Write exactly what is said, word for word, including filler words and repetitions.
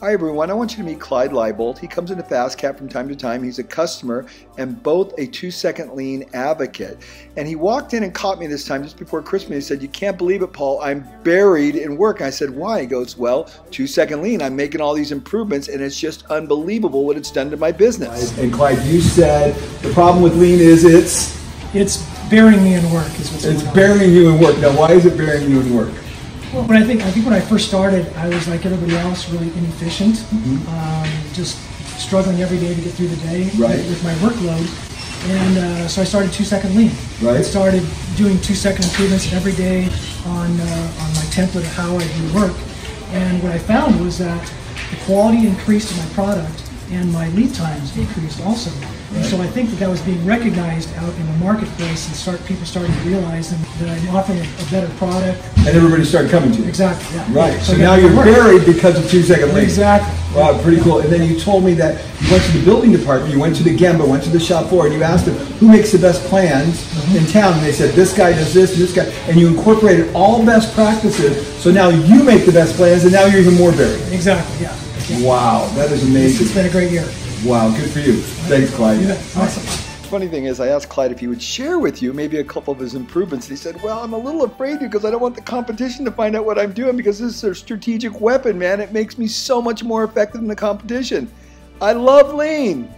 Hi everyone, I want you to meet Clyde Leibold. He comes into FastCap from time to time. He's a customer and both a two second lean advocate. And he walked in and caught me this time just before Christmas. He said, "You can't believe it, Paul, I'm buried in work." I said, "Why?" He goes, "Well, two second lean, I'm making all these improvements and it's just unbelievable what it's done to my business." And Clyde, you said the problem with lean is it's... It's burying me in work is what's going on. It's burying you in work. Now, why is it burying you in work? Well, when I think, I think when I first started, I was like everybody else, really inefficient, mm-hmm. um, just struggling every day to get through the day right. with, with my workload. And uh, so I started two second Lean. Right. I started doing two second improvements every day on, uh, on my template of how I do work. And what I found was that the quality increased in my product and my lead times increased also. Right. And so I think that that was being recognized out in the marketplace and start people started to realize that I'm offering a, a better product. And everybody started coming to you. Exactly. Yeah. Right. So, so now you're buried because of two second Lean. Exactly. Wow, pretty cool. And then you told me that you went to the building department, you went to the Gemba, went to the shop floor, and you asked them, who makes the best plans mm-hmm. in town? And they said, this guy does this, this guy. And you incorporated all best practices, so now you make the best plans, and now you're even more buried. Exactly, yeah. yeah. Wow, that is amazing. It's been a great year. Wow, good for you. Thanks, Clyde. Yeah, awesome. Funny thing is, I asked Clyde if he would share with you maybe a couple of his improvements. He said, "Well, I'm a little afraid because I don't want the competition to find out what I'm doing because this is a strategic weapon, man. It makes me so much more effective than the competition. I love Lean."